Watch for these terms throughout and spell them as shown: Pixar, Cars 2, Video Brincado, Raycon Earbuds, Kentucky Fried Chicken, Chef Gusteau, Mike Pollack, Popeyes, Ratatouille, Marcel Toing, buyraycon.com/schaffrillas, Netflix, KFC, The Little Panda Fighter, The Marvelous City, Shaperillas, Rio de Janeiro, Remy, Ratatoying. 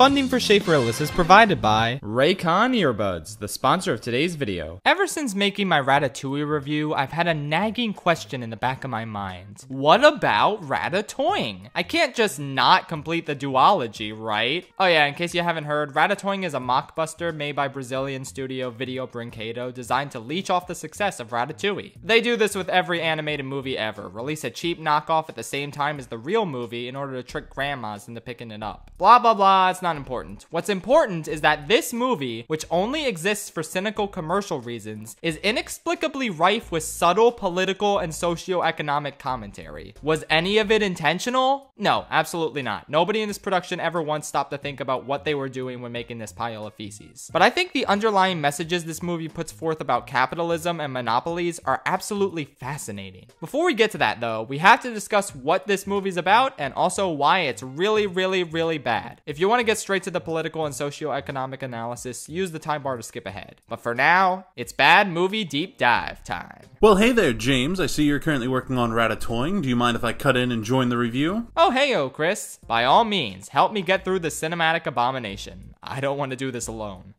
Funding for Shaperillas is provided by Raycon Earbuds, the sponsor of today's video. Ever since making my Ratatouille review, I've had a nagging question in the back of my mind. What about Ratatoying? I can't just not complete the duology, right? Oh yeah, in case you haven't heard, Ratatoying is a mockbuster made by Brazilian studio Video Brincado designed to leech off the success of Ratatouille. They do this with every animated movie ever, release a cheap knockoff at the same time as the real movie in order to trick grandmas into picking it up. Blah blah blah, it's not important. What's important is that this movie, which only exists for cynical commercial reasons, is inexplicably rife with subtle political and socio-economic commentary. Was any of it intentional? No, absolutely not. Nobody in this production ever once stopped to think about what they were doing when making this pile of feces. But I think the underlying messages this movie puts forth about capitalism and monopolies are absolutely fascinating. Before we get to that though, we have to discuss what this movie's about and also why it's really bad. If you want to get straight to the political and socio-economic analysis, use the time bar to skip ahead. But for now, it's bad movie deep dive time. Well, hey there, James. I see you're currently working on Ratatoying. Do you mind if I cut in and join the review? Oh, hey-o, Chris. By all means, help me get through the cinematic abomination. I don't want to do this alone.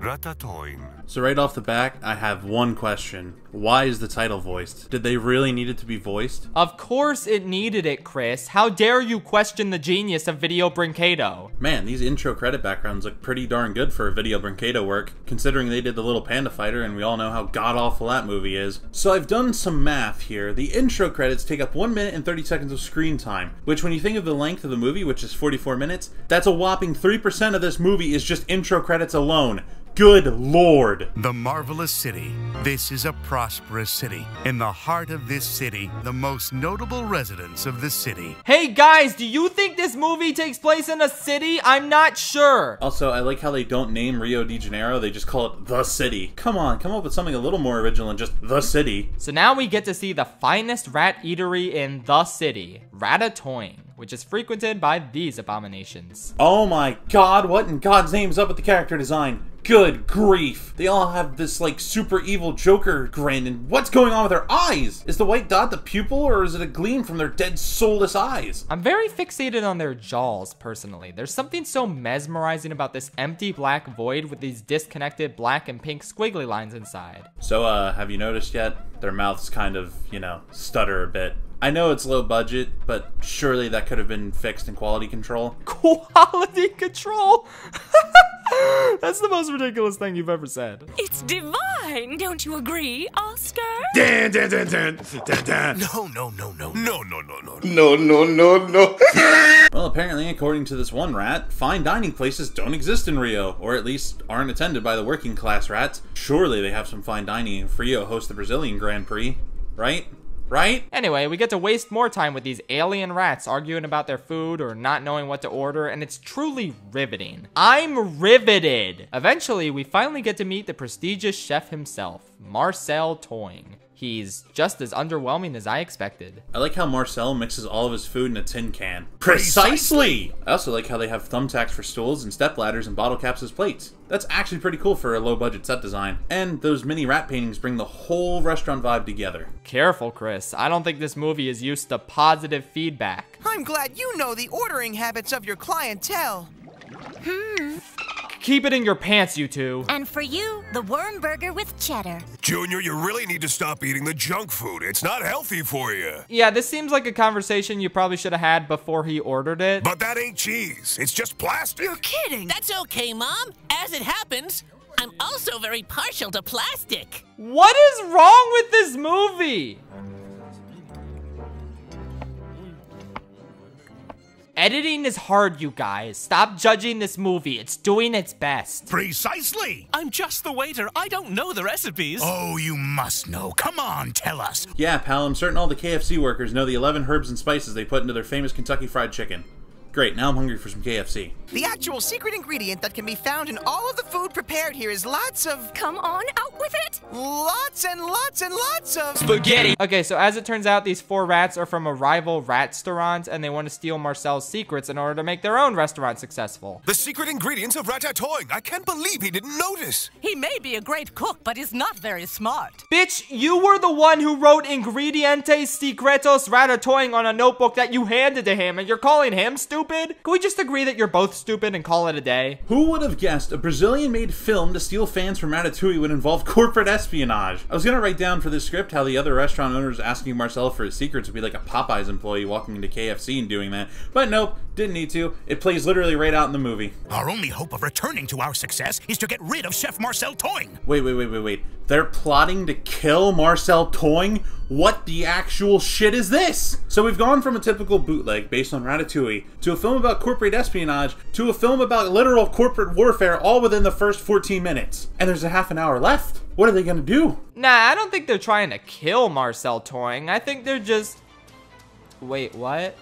Ratatoying. So right off the bat, I have one question. Why is the title voiced? Did they really need it to be voiced? Of course it needed it, Chris. How dare you question the genius of Video Brincado? Man, these intro credit backgrounds look pretty darn good for Video Brincado work, considering they did The Little Panda Fighter and we all know how god-awful that movie is. So I've done some math here. The intro credits take up 1 minute and 30 seconds of screen time, which when you think of the length of the movie, which is 44 minutes, that's a whopping 3% of this movie is just intro credits alone. Good Lord. The Marvelous City. This is a prosperous city. In the heart of this city, the most notable residents of the city. Hey guys, do you think this movie takes place in a city? I'm not sure. Also, I like how they don't name Rio de Janeiro. They just call it The City. Come on, come up with something a little more original than just The City. So now we get to see the finest rat eatery in the city, Ratatoying, which is frequented by these abominations. Oh my God, what in God's name is up with the character design? Good grief. They all have this like super evil Joker grin, and what's going on with their eyes? Is the white dot the pupil or is it a gleam from their dead soulless eyes? I'm very fixated on their jaws personally. There's something so mesmerizing about this empty black void with these disconnected black and pink squiggly lines inside. So have you noticed yet? Their mouths kind of, you know, stutter a bit. I know it's low budget, but surely that could have been fixed in quality control. Quality control? That's the most ridiculous thing you've ever said. It's divine, don't you agree, Oscar? Dun, dun, dun, dun, dun, dun. No. Well, apparently, according to this one rat, fine dining places don't exist in Rio, or at least aren't attended by the working class rats. Surely they have some fine dining if Rio hosts the Brazilian Grand Prix, right? Right? Anyway, we get to waste more time with these alien rats arguing about their food or not knowing what to order, and it's truly riveting. I'm riveted! Eventually, we finally get to meet the prestigious chef himself, Marcel Toing. He's just as underwhelming as I expected. I like how Marcel mixes all of his food in a tin can. Precisely! I also like how they have thumbtacks for stools and stepladders and bottle caps as plates. That's actually pretty cool for a low-budget set design. And those mini rat paintings bring the whole restaurant vibe together. Careful, Chris. I don't think this movie is used to positive feedback. I'm glad you know the ordering habits of your clientele. Keep it in your pants, you two. And for you, the worm burger with cheddar. Junior, you really need to stop eating the junk food. It's not healthy for you. Yeah, this seems like a conversation you probably should have had before he ordered it. But that ain't cheese. It's just plastic. You're kidding. That's okay, Mom. As it happens, I'm also very partial to plastic. What is wrong with this movie? Editing is hard, you guys. Stop judging this movie. It's doing its best. Precisely. I'm just the waiter. I don't know the recipes. Oh, you must know. Come on, tell us. Yeah, pal, I'm certain all the KFC workers know the 11 herbs and spices they put into their famous Kentucky Fried Chicken. Great, now I'm hungry for some KFC. The actual secret ingredient that can be found in all of the food prepared here is lots of... Come on, out with it! Lots and lots and lots of... Spaghetti! Okay, so as it turns out, these four rats are from a rival rat-storant, and they want to steal Marcel's secrets in order to make their own restaurant successful. The secret ingredients of Ratatoying! I can't believe he didn't notice! He may be a great cook, but he's not very smart. Bitch, you were the one who wrote Ingredientes Secretos Ratatoying on a notebook that you handed to him, and you're calling him stupid? stupid? Can we just agree that you're both stupid and call it a day? Who would have guessed a Brazilian-made film to steal fans from Ratatouille would involve corporate espionage? I was gonna write down for this script how the other restaurant owner is asking Marcel for his secrets would be like a Popeyes employee walking into KFC and doing that, but nope, didn't need to. It plays literally right out in the movie. Our only hope of returning to our success is to get rid of Chef Marcel Toing. Wait. They're plotting to kill Marcel Toing? What the actual shit is this? So we've gone from a typical bootleg based on Ratatouille to a film about corporate espionage to a film about literal corporate warfare all within the first 14 minutes. And there's a half an hour left. What are they gonna do? Nah, I don't think they're trying to kill Marcel Toing. I think they're just... Wait, what?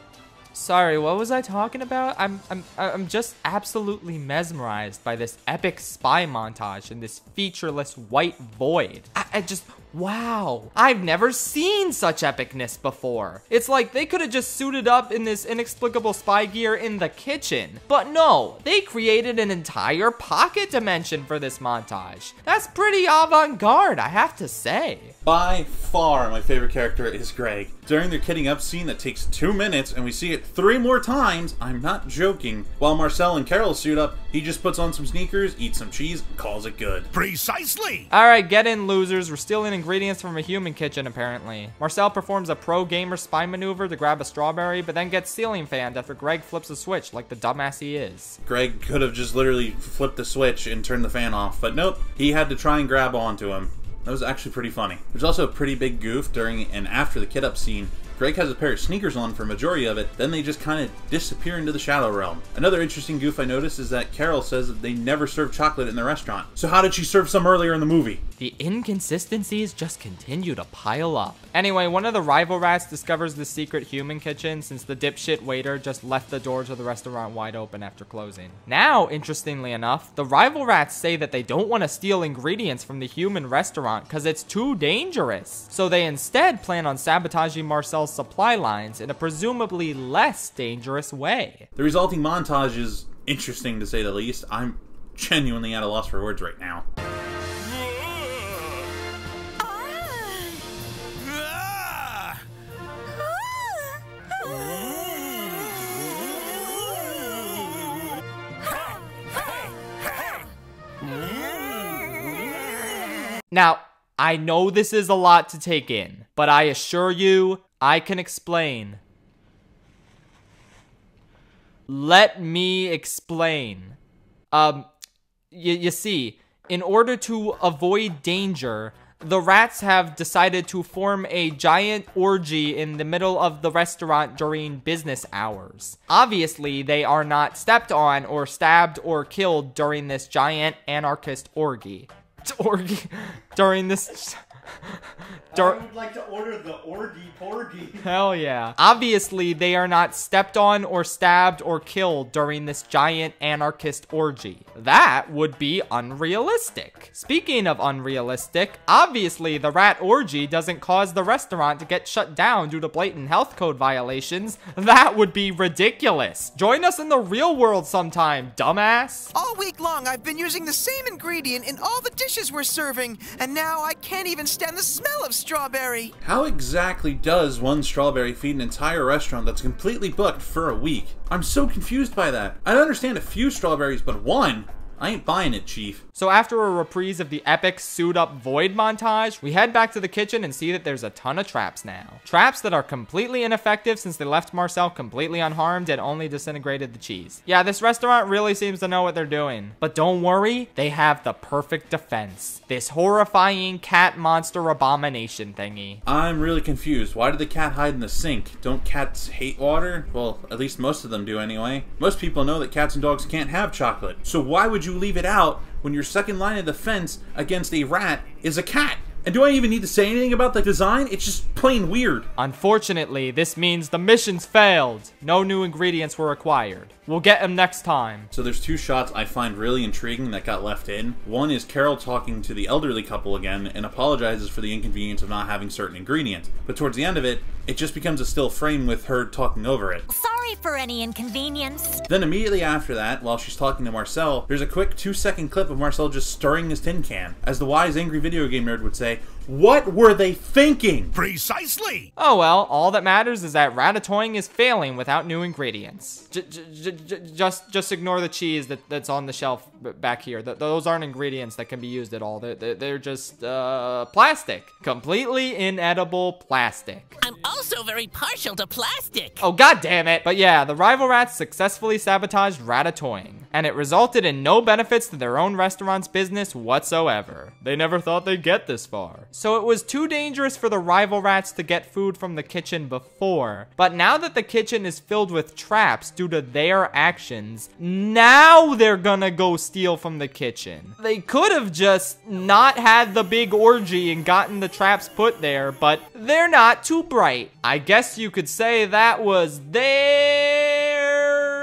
Sorry, what was I talking about? I'm just absolutely mesmerized by this epic spy montage and this featureless white void. I just, wow. I've never seen such epicness before. It's like they could have just suited up in this inexplicable spy gear in the kitchen. But no, they created an entire pocket dimension for this montage. That's pretty avant-garde, I have to say. By far, my favorite character is Greg. During their kitting up scene that takes 2 minutes and we see it 3 more times, I'm not joking. While Marcel and Carol suit up, he just puts on some sneakers, eats some cheese, and calls it good. Precisely! Alright, get in, losers. We're stealing ingredients from a human kitchen, apparently. Marcel performs a pro-gamer spy maneuver to grab a strawberry, but then gets ceiling fanned after Greg flips a switch like the dumbass he is. Greg could have just literally flipped the switch and turned the fan off, but nope, he had to try and grab onto him. That was actually pretty funny. There's also a pretty big goof during and after the kid-up scene. Greg has a pair of sneakers on for a majority of it, then they just kind of disappear into the shadow realm. Another interesting goof I noticed is that Carol says that they never serve chocolate in the restaurant. So how did she serve some earlier in the movie? The inconsistencies just continue to pile up. Anyway, one of the rival rats discovers the secret human kitchen since the dipshit waiter just left the doors of the restaurant wide open after closing. Now, interestingly enough, the rival rats say that they don't want to steal ingredients from the human restaurant because it's too dangerous. So they instead plan on sabotaging Marcel's supply lines in a presumably less dangerous way. The resulting montage is interesting to say the least. I'm genuinely at a loss for words right now. Now, I know this is a lot to take in, but I assure you, I can explain. Let me explain. You see, in order to avoid danger, the rats have decided to form a giant orgy in the middle of the restaurant during business hours. Obviously, they are not stepped on or stabbed or killed during this giant anarchist orgy. During this... I would like to order the orgy porgy. Hell yeah. Obviously, they are not stepped on or stabbed or killed during this giant anarchist orgy. That would be unrealistic. Speaking of unrealistic, obviously the rat orgy doesn't cause the restaurant to get shut down due to blatant health code violations. That would be ridiculous. Join us in the real world sometime, dumbass. All week long, I've been using the same ingredient in all the dishes we're serving, and now I can't even stand the smell of strawberry. How exactly does one strawberry feed an entire restaurant that's completely booked for a week? I'm so confused by that. I understand a few strawberries, but one? I ain't buying it, Chief. So after a reprise of the epic suit-up void montage, we head back to the kitchen and see that there's a ton of traps now. Traps that are completely ineffective since they left Marcel completely unharmed and only disintegrated the cheese. Yeah, this restaurant really seems to know what they're doing. But don't worry, they have the perfect defense. This horrifying cat monster abomination thingy. I'm really confused. Why did the cat hide in the sink? Don't cats hate water? Well, at least most of them do anyway. Most people know that cats and dogs can't have chocolate. So why would you leave it out when your second line of defense against a rat is a cat? And do I even need to say anything about the design? It's just plain weird. Unfortunately, this means the mission's failed. No new ingredients were acquired. We'll get them next time. So there's 2 shots I find really intriguing that got left in. One is Carol talking to the elderly couple again and apologizes for the inconvenience of not having certain ingredients. But towards the end of it, it just becomes a still frame with her talking over it. Sorry for any inconvenience. Then immediately after that, while she's talking to Marcel, there's a quick 2-second clip of Marcel just stirring his tin can. As the wise, angry video game nerd would say, What were they thinking? Precisely! Oh well, all that matters is that Ratatoying is failing without new ingredients. Just ignore the cheese that's on the shelf back here. Those aren't ingredients that can be used at all. They're just plastic. Completely inedible plastic. I'm also very partial to plastic. Oh god damn it! But yeah, the rival rats successfully sabotaged Ratatoying, and it resulted in no benefits to their own restaurant's business whatsoever. They never thought they'd get this far. So it was too dangerous for the rival rats to get food from the kitchen before, but now that the kitchen is filled with traps due to their actions, now they're gonna go steal from the kitchen. They could have just not had the big orgy and gotten the traps put there, but they're not too bright. I guess you could say that was their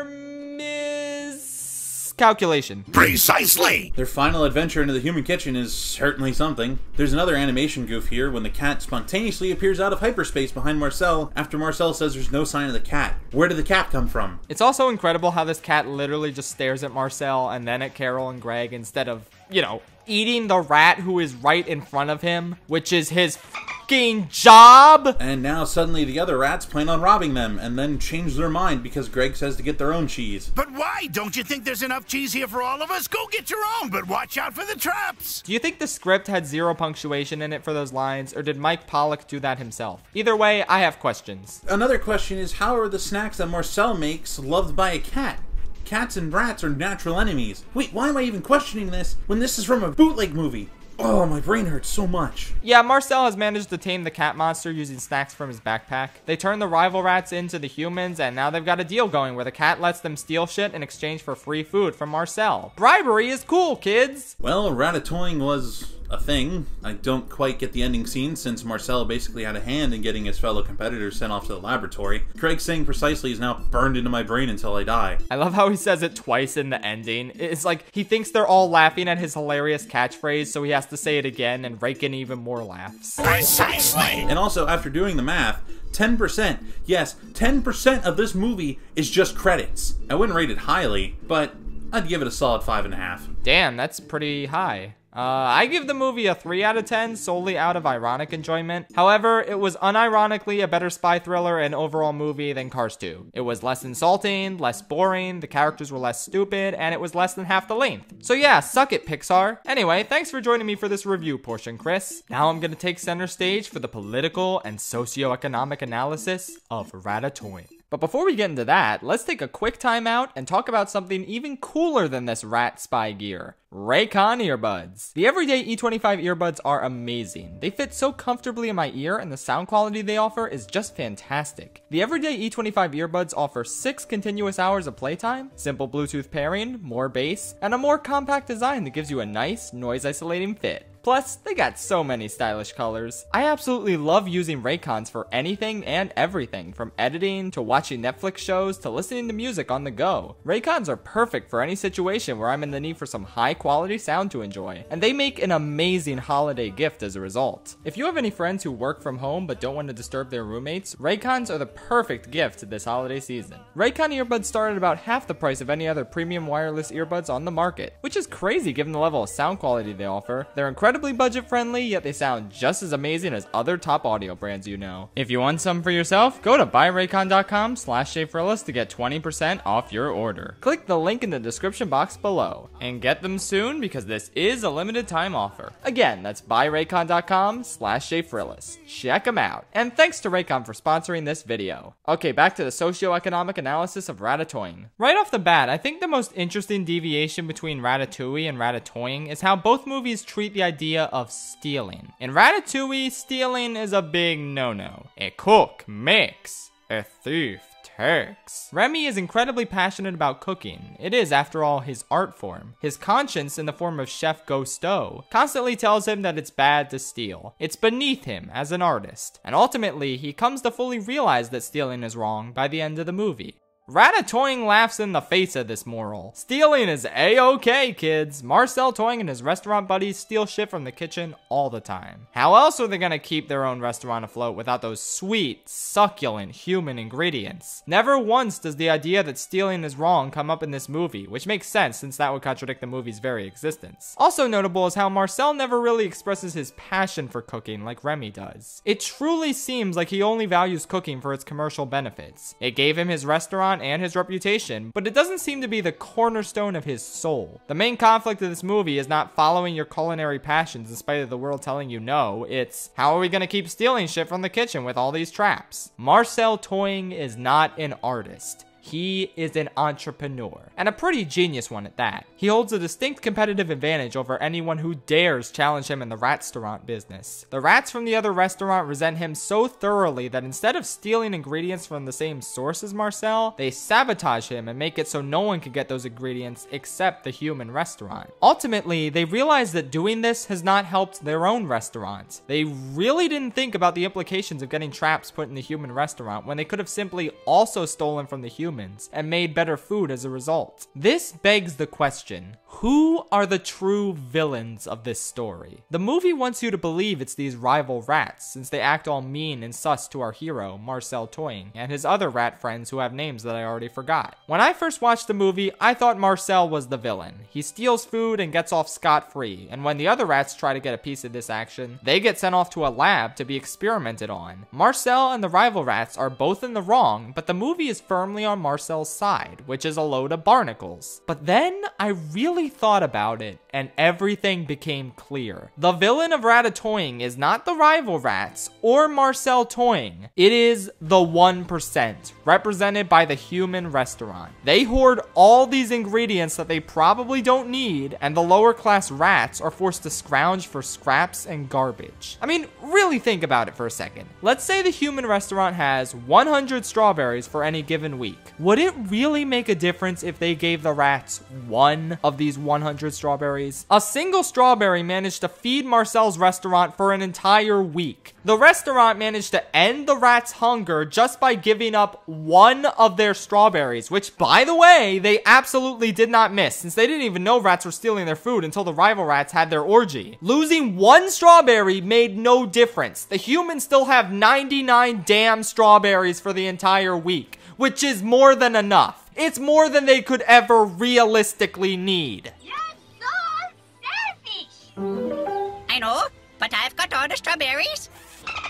miscalculation. Precisely! Their final adventure into the human kitchen is certainly something. There's another animation goof here when the cat spontaneously appears out of hyperspace behind Marcel after Marcel says there's no sign of the cat. Where did the cat come from? It's also incredible how this cat literally just stares at Marcel and then at Carol and Greg instead of, you know, eating the rat who is right in front of him, which is his fucking job. And now suddenly the other rats plan on robbing them and then change their mind because Greg says to get their own cheese. But why? Don't you think there's enough cheese here for all of us? Go get your own, but watch out for the traps. Do you think the script had zero punctuation in it for those lines, or did Mike Pollack do that himself? Either way, I have questions. Another question is, how are the snacks that Marcel makes loved by a cat? Cats and rats are natural enemies. Wait, why am I even questioning this when this is from a bootleg movie? Oh, my brain hurts so much. Yeah, Marcel has managed to tame the cat monster using snacks from his backpack. They turn the rival rats into the humans, and now they've got a deal going where the cat lets them steal shit in exchange for free food from Marcel. Bribery is cool, kids! Well, Ratatoying was a thing. I don't quite get the ending scene since Marcel basically had a hand in getting his fellow competitors sent off to the laboratory. Craig saying precisely is now burned into my brain until I die. I love how he says it twice in the ending. It's like he thinks they're all laughing at his hilarious catchphrase, so he has to say it again and rake in even more laughs. Precisely! And also, after doing the math, 10%, yes, 10% of this movie is just credits. I wouldn't rate it highly, but I'd give it a solid 5.5. Damn, that's pretty high. I give the movie a 3 out of 10 solely out of ironic enjoyment. However, it was unironically a better spy thriller and overall movie than Cars 2. It was less insulting, less boring, the characters were less stupid, and it was less than half the length. So yeah, suck it, Pixar. Anyway, thanks for joining me for this review portion, Chris. Now I'm gonna take center stage for the political and socioeconomic analysis of Ratatoying. But before we get into that, let's take a quick time out and talk about something even cooler than this rat spy gear. Raycon earbuds. The everyday E25 earbuds are amazing. They fit so comfortably in my ear, and the sound quality they offer is just fantastic. The everyday E25 earbuds offer 6 continuous hours of playtime, simple Bluetooth pairing, more bass, and a more compact design that gives you a nice, noise isolating fit. Plus, they got so many stylish colors. I absolutely love using Raycons for anything and everything, from editing to watching Netflix shows to listening to music on the go. Raycons are perfect for any situation where I'm in the need for some high quality sound to enjoy, and they make an amazing holiday gift as a result. If you have any friends who work from home but don't want to disturb their roommates, Raycons are the perfect gift this holiday season. Raycon earbuds start at about half the price of any other premium wireless earbuds on the market, which is crazy given the level of sound quality they offer. They're incredibly budget friendly, yet they sound just as amazing as other top audio brands you know. If you want some for yourself, go to buyraycon.com/schaffrillas to get 20% off your order. Click the link in the description box below and get them soon because this is a limited time offer. Again, that's buyraycon.com/schaffrillas. Check them out. And thanks to Raycon for sponsoring this video. Okay, back to the socioeconomic analysis of Ratatoying. Right off the bat, I think the most interesting deviation between Ratatouille and Ratatoying is how both movies treat the idea of stealing. In Ratatouille, stealing is a big no-no. A cook makes a thief. Turks. Remy is incredibly passionate about cooking. It is, after all, his art form. His conscience, in the form of Chef Gusteau, constantly tells him that it's bad to steal. It's beneath him as an artist. And ultimately, he comes to fully realize that stealing is wrong by the end of the movie. Ratatoying laughs in the face of this moral. Stealing is A-okay, kids. Marcel Toing and his restaurant buddies steal shit from the kitchen all the time. How else are they gonna keep their own restaurant afloat without those sweet, succulent human ingredients? Never once does the idea that stealing is wrong come up in this movie, which makes sense since that would contradict the movie's very existence. Also notable is how Marcel never really expresses his passion for cooking like Remy does. It truly seems like he only values cooking for its commercial benefits. It gave him his restaurant and his reputation, but it doesn't seem to be the cornerstone of his soul. The main conflict of this movie is not following your culinary passions in spite of the world telling you no, it's how are we gonna keep stealing shit from the kitchen with all these traps? Marcel Toing is not an artist. He is an entrepreneur, and a pretty genius one at that. He holds a distinct competitive advantage over anyone who dares challenge him in the rat-staurant business. The rats from the other restaurant resent him so thoroughly that instead of stealing ingredients from the same source as Marcel, they sabotage him and make it so no one could get those ingredients except the human restaurant. Ultimately, they realize that doing this has not helped their own restaurant. They really didn't think about the implications of getting traps put in the human restaurant when they could have simply also stolen from the human and made better food as a result. This begs the question, who are the true villains of this story? The movie wants you to believe it's these rival rats, since they act all mean and sus to our hero, Marcel Toing, and his other rat friends who have names that I already forgot. When I first watched the movie, I thought Marcel was the villain. He steals food and gets off scot-free, and when the other rats try to get a piece of this action, they get sent off to a lab to be experimented on. Marcel and the rival rats are both in the wrong, but the movie is firmly on Marcel's side, which is a load of barnacles. But then I really thought about it, and everything became clear. The villain of Ratatoying is not the rival rats or Marcel Toing. It is the 1%, represented by the human restaurant. They hoard all these ingredients that they probably don't need, and the lower class rats are forced to scrounge for scraps and garbage. I mean, really think about it for a second. Let's say the human restaurant has 100 strawberries for any given week. Would it really make a difference if they gave the rats one of these 100 strawberries? A single strawberry managed to feed Marcel's restaurant for an entire week. The restaurant managed to end the rats' hunger just by giving up one of their strawberries, which, by the way, they absolutely did not miss, since they didn't even know rats were stealing their food until the rival rats had their orgy. Losing one strawberry made no difference. The humans still have 99 damn strawberries for the entire week, which is more than enough. It's more than they could ever realistically need. You're so selfish! I know, but I've got all the strawberries.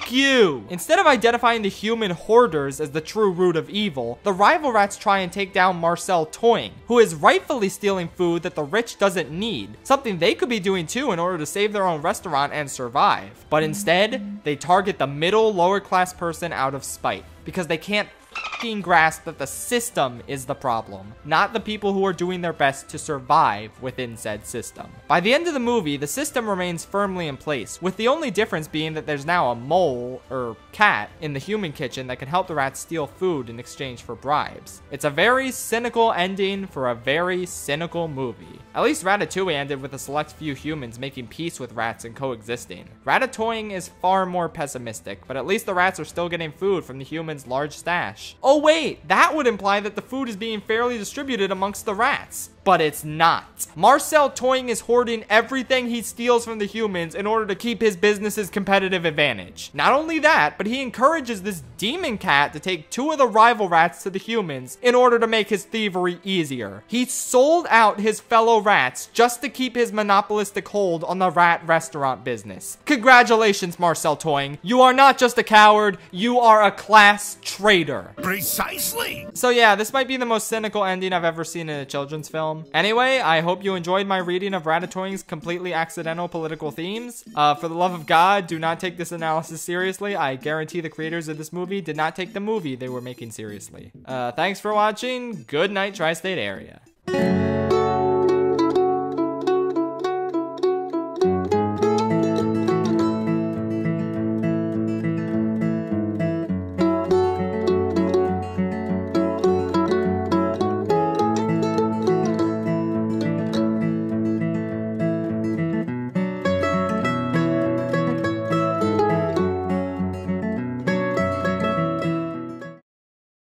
You. Instead of identifying the human hoarders as the true root of evil, the rival rats try and take down Marcel Toing, who is rightfully stealing food that the rich doesn't need, something they could be doing too in order to save their own restaurant and survive. But instead, they target the middle lower class person out of spite, because they can't grasp that the system is the problem, not the people who are doing their best to survive within said system. By the end of the movie, the system remains firmly in place, with the only difference being that there's now a mole, or cat, in the human kitchen that can help the rats steal food in exchange for bribes. It's a very cynical ending for a very cynical movie. At least Ratatouille ended with a select few humans making peace with rats and coexisting. Ratatoying is far more pessimistic, but at least the rats are still getting food from the humans' large stash. Oh wait, that would imply that the food is being fairly distributed amongst the rats. But it's not. Marcel Toing is hoarding everything he steals from the humans in order to keep his business's competitive advantage. Not only that, but he encourages this demon cat to take two of the rival rats to the humans in order to make his thievery easier. He sold out his fellow rats just to keep his monopolistic hold on the rat restaurant business. Congratulations, Marcel Toing. You are not just a coward, you are a class traitor. Precisely. So yeah, this might be the most cynical ending I've ever seen in a children's film. Anyway, I hope you enjoyed my reading of Ratatoying's completely accidental political themes. For the love of God, do not take this analysis seriously. I guarantee the creators of this movie did not take the movie they were making seriously. Thanks for watching. Good night, Tri-State Area.